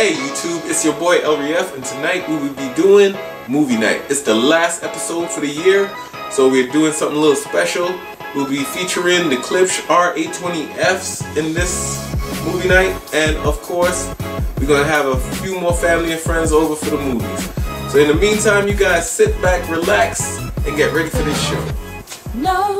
Hey YouTube, it's your boy Elreef, and tonight we will be doing movie night. It's the last episode for the year, so we're doing something a little special. We'll be featuring the Klipsch R820Fs in this movie night, and of course, we're gonna have a few more family and friends over for the movies. So in the meantime, you guys sit back, relax, and get ready for this show. No.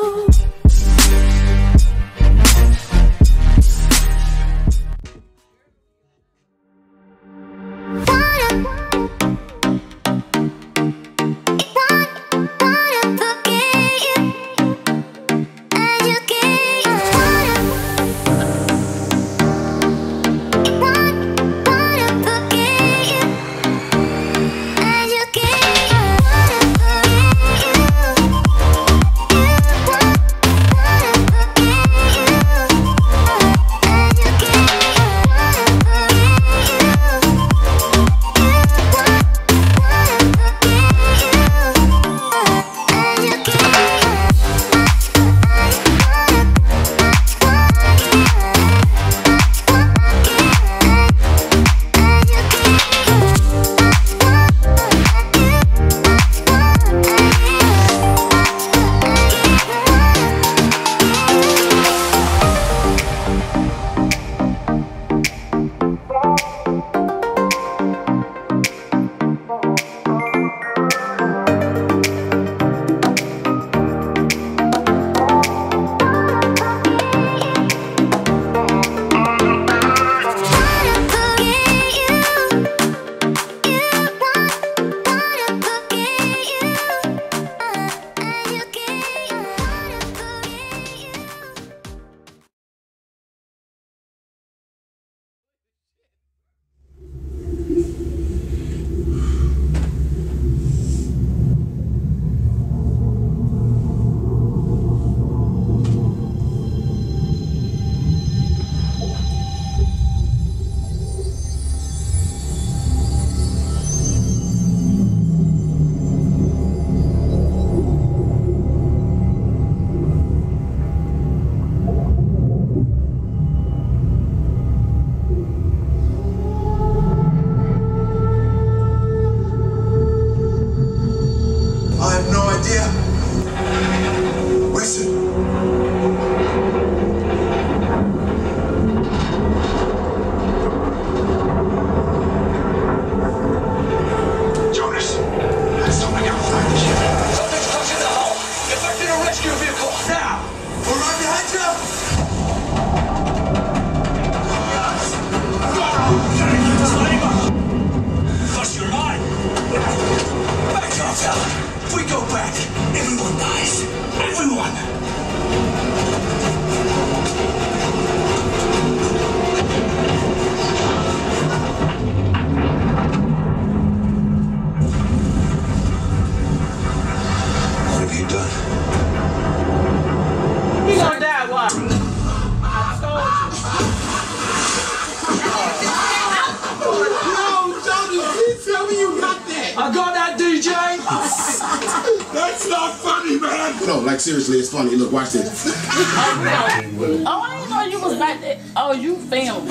That's not funny, man! No, like seriously, it's funny. Look, watch this. Oh, no. Oh, I didn't know you was back there. Oh, you filmed.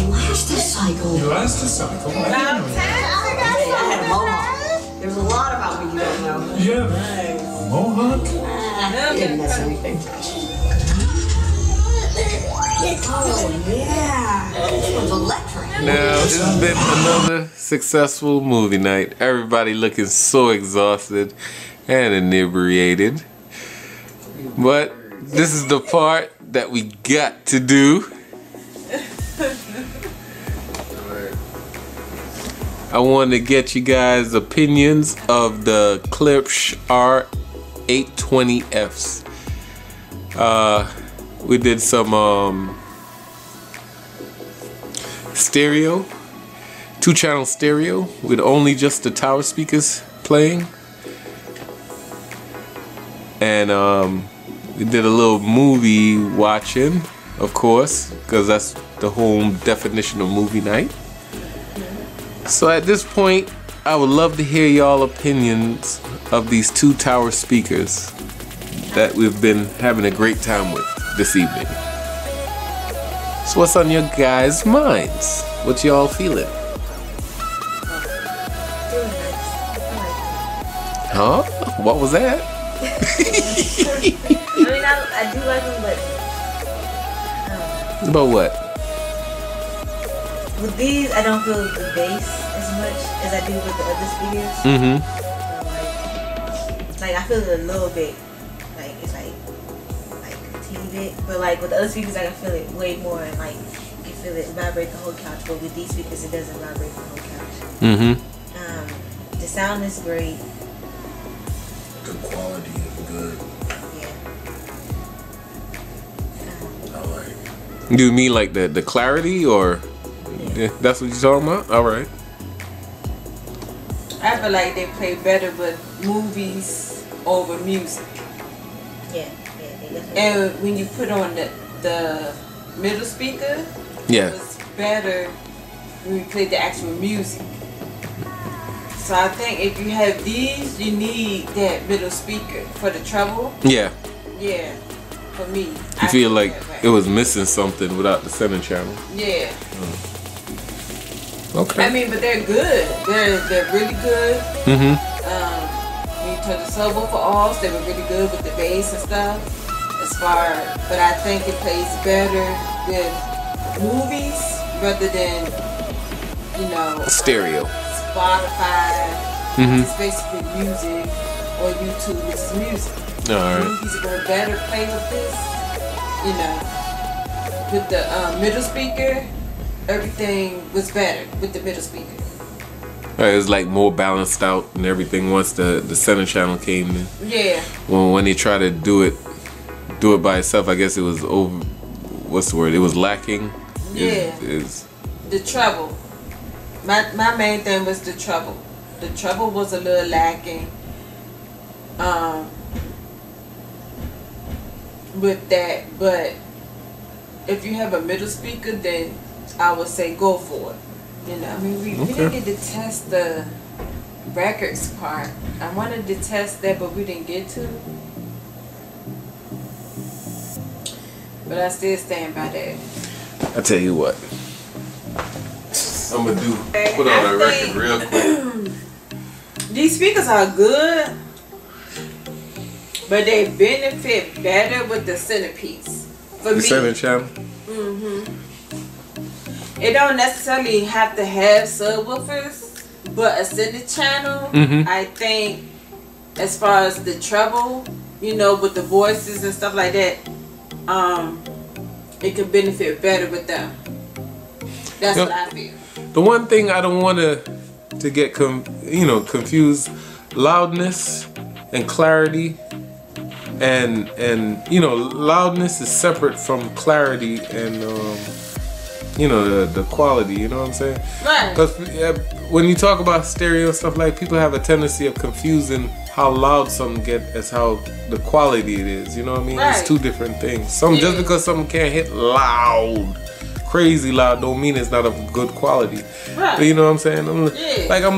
Elasticcycle. Elasticcycle? I had a mohawk. There's a lot about me you don't know. Yeah, man. A mohawk? Yeah, that's everything. Oh, yeah. Now, this has been another successful movie night. Everybody looking so exhausted and inebriated. But this is the part that we got to do. I want to get you guys' opinions of the Klipsch R820Fs. We did some stereo, 2-channel stereo with only just the tower speakers playing, and we did a little movie watching, of course, because that's the whole definition of movie night. So at this point, I would love to hear y'all opinions of these two tower speakers that we've been having a great time with this evening. So what's on your guys' minds? What y'all feeling? Huh? What was that? I mean, I do like them, but... But what? With these, I don't feel the bass as much as I do with the other speakers. Mm-hmm. So, like, I feel it a little bit. Like, it's like a teeny bit. But, like, with the other speakers, I can feel it way more. And, like, you can feel it vibrate the whole couch. But with these speakers, it doesn't vibrate the whole couch. Mm-hmm. The sound is great. The quality is good. Yeah. I like it. Do you mean like the clarity or yeah. That's what you're talking about? Alright. I feel like they play better with movies over music. Yeah, yeah, they definitely. And when you put on the middle speaker, yeah, it's better when you play the actual music. So I think if you have these, you need that middle speaker for the treble. Yeah. Yeah. For me. I feel like it was missing something without the center channel. Yeah. Mm. Okay. I mean, but they're good. They're really good. Mm-hmm. When you touch the subwoofer offs, they were really good with the bass and stuff. As far, but I think it plays better with movies rather than, you know, stereo. Spotify, mm-hmm. It's basically music, or YouTube, which is music. All right. Movies are better play with this, you know. With the middle speaker, everything was better with the middle speaker. All right, it was like more balanced out and everything once the center channel came in. Yeah. Well, when they tried to do it by itself, I guess it was over. What's the word? It was lacking. Yeah. It's the treble. My main thing was the treble. The treble was a little lacking with that, but if you have a middle speaker, then I would say go for it. You know, I mean, we didn't get to test the records part. I wanted to test that, but we didn't get to. But I still stand by that. I tell you what. I'm gonna put on a record real quick. These speakers are good, but they benefit better with the centerpiece. For the center channel? Mm-hmm. It don't necessarily have to have subwoofers, but a center channel, mm-hmm. I think, as far as the treble, you know, with the voices and stuff like that, it could benefit better with them. That's what I feel. The one thing I don't want to get confused, loudness and clarity, and you know, loudness is separate from clarity and you know, the quality. You know what I'm saying? Right. Because when you talk about stereo and stuff, like, people have a tendency of confusing how loud something get as how the quality it is. You know what I mean? Right. It's two different things. Just because something can't hit loud. Crazy loud don't mean it's not of good quality. Right. But you know what I'm saying? I'm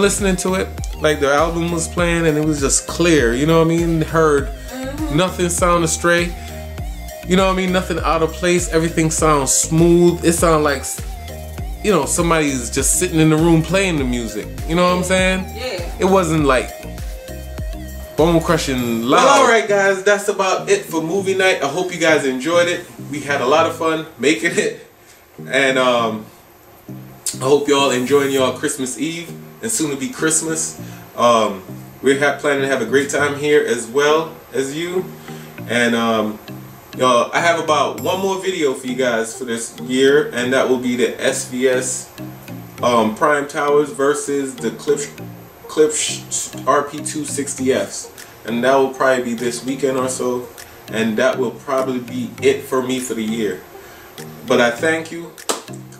listening to it, like the album was playing and it was just clear, you know what I mean? Heard nothing sound astray, you know what I mean? Nothing out of place, everything sounds smooth. It sounds like, you know, somebody's just sitting in the room playing the music, you know what I'm saying? Yeah. It wasn't like bone crushing loud. Well, alright guys, that's about it for movie night. I hope you guys enjoyed it. We had a lot of fun making it. And I hope y'all enjoying y'all Christmas Eve and soon to be Christmas. We're planning to have a great time here as well as you. And y'all, I have about one more video for you guys for this year, and that will be the SVS Prime Towers versus the Klipsch RP260Fs, and that will probably be this weekend or so, and that will probably be it for me for the year. But I thank you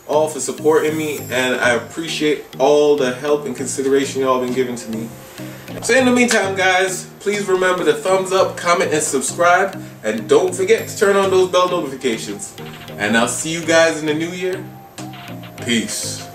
all for supporting me, and I appreciate all the help and consideration y'all been giving to me. So in the meantime, guys, please remember to thumbs up, comment, and subscribe. And don't forget to turn on those bell notifications. And I'll see you guys in the new year. Peace.